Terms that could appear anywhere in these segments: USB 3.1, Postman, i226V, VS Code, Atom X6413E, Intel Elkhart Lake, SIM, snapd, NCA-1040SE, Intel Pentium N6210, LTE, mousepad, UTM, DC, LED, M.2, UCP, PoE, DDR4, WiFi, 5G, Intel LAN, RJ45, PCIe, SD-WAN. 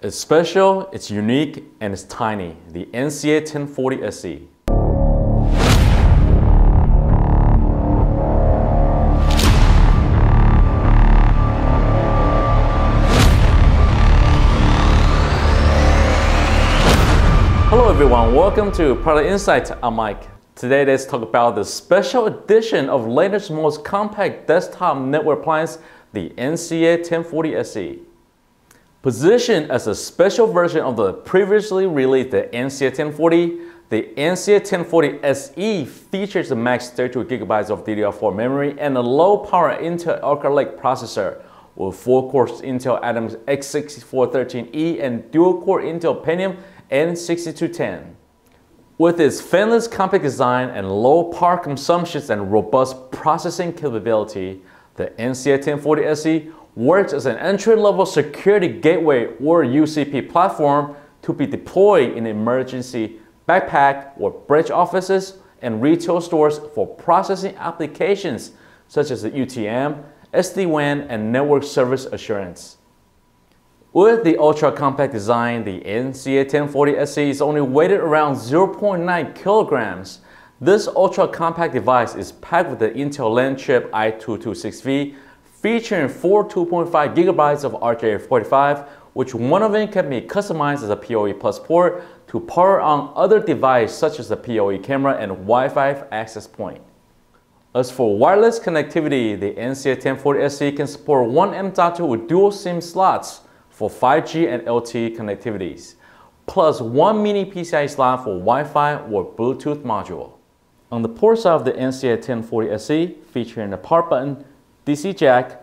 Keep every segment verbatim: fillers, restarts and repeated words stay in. It's special, it's unique, and it's tiny. The N C A ten forty S E. Hello everyone, welcome to Product Insights. I'm Mike. Today let's talk about the special edition of latest most compact desktop network appliance, the N C A ten forty S E. Positioned as a special version of the previously released the N C A ten forty, the N C A ten forty S E features the max thirty-two gigabytes of D D R four memory and a low-power Intel Elkhart Lake processor with four-core Intel Atom X sixty-four thirteen E and dual-core Intel Pentium N sixty-two ten. With its fanless compact design and low power consumptions and robust processing capability, the N C A ten forty S E works as an entry-level security gateway or U C P platform to be deployed in emergency backpack or branch offices and retail stores for processing applications such as the U T M, S D WAN, and network service assurance. With the ultra-compact design, the N C A ten forty S E is only weighted around zero point nine kilograms. This ultra-compact device is packed with the Intel LAN chip i two twenty-six V, featuring four two point five gigabytes of R J forty-five, which one of them can be customized as a PoE plus port to power on other devices such as the PoE camera and Wi-Fi access point. As for wireless connectivity, the N C A ten forty S E can support one M dot two with dual SIM slots for five G and L T E connectivities, plus one mini P C I E slot for Wi-Fi or Bluetooth module. On the port side of the N C A ten forty S E, featuring the power button, D C jack,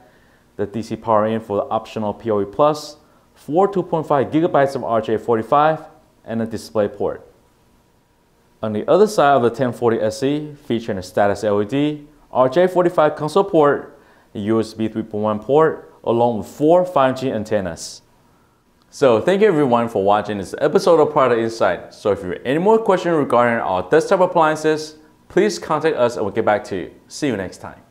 the D C power in for the optional PoE plus, four two point five gigabytes of R J forty-five, and a display port. On the other side of the ten forty S E, featuring a status L E D, R J forty-five console port, a U S B three point one port, along with four five G antennas. So thank you everyone for watching this episode of Product Insight. So if you have any more questions regarding our desktop appliances, please contact us and we'll get back to you. See you next time.